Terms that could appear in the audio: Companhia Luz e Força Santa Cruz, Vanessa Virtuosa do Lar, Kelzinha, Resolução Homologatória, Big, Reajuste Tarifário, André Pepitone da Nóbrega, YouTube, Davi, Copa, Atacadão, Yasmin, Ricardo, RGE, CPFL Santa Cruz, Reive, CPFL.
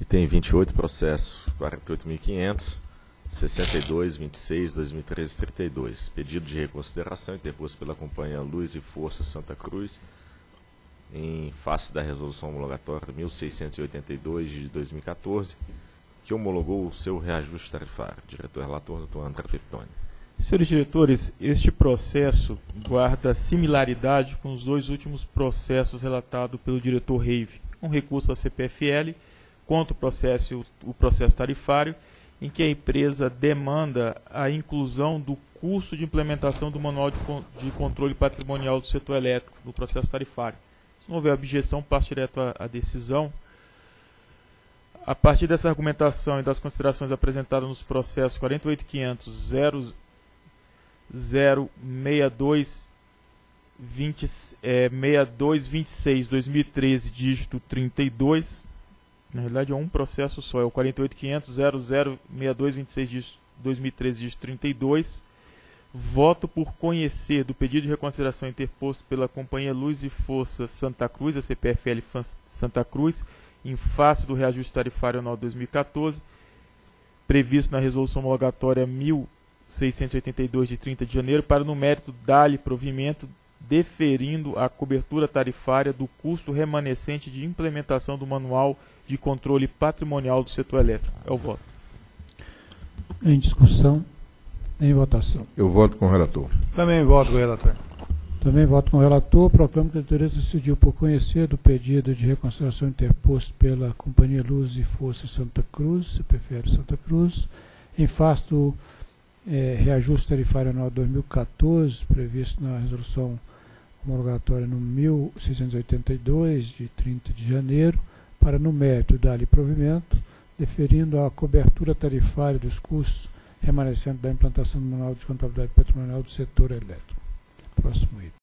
e tem 28 processos, 48.500, 62, 26, 2013, 32. Pedido de reconsideração interposto pela Companhia Luz e Força Santa Cruz, em face da resolução homologatória 1682 de 2014, que homologou o seu reajuste tarifário. Diretor relator, doutor André Pepitone. Senhores diretores, este processo guarda similaridade com os dois últimos processos relatados pelo diretor Reive. Um recurso à CPFL contra o processo tarifário, em que a empresa demanda a inclusão do custo de implementação do Manual de Controle Patrimonial do Setor Elétrico no processo tarifário. Se não houver objeção, passo direto à decisão. A partir dessa argumentação e das considerações apresentadas nos processos 48.500.062.26, 2013, dígito 32, na realidade é um processo só, é o 48.500.062.26, 2013, dígito 32, voto por conhecer do pedido de reconsideração interposto pela Companhia Luz e Força Santa Cruz, a CPFL Santa Cruz, em face do reajuste tarifário anual 2014, previsto na resolução homologatória 1682 de 30 de janeiro, para no mérito dar-lhe provimento, deferindo a cobertura tarifária do custo remanescente de implementação do Manual de Controle Patrimonial do Setor Elétrico. É o voto. Em discussão, em votação. Eu voto com o relator. Também voto com o relator. Também voto com o relator. Proclamo que a diretoria decidiu por conhecer do pedido de reconsideração interposto pela Companhia Luz e Força Santa Cruz, CPFL Santa Cruz, em face do reajuste tarifário anual 2014, previsto na resolução homologatória no 1682, de 30 de janeiro, para no mérito dar-lhe provimento, deferindo a cobertura tarifária dos custos remanescentes da implantação do Manual de Contabilidade Patrimonial do Setor Elétrico. Próximo item.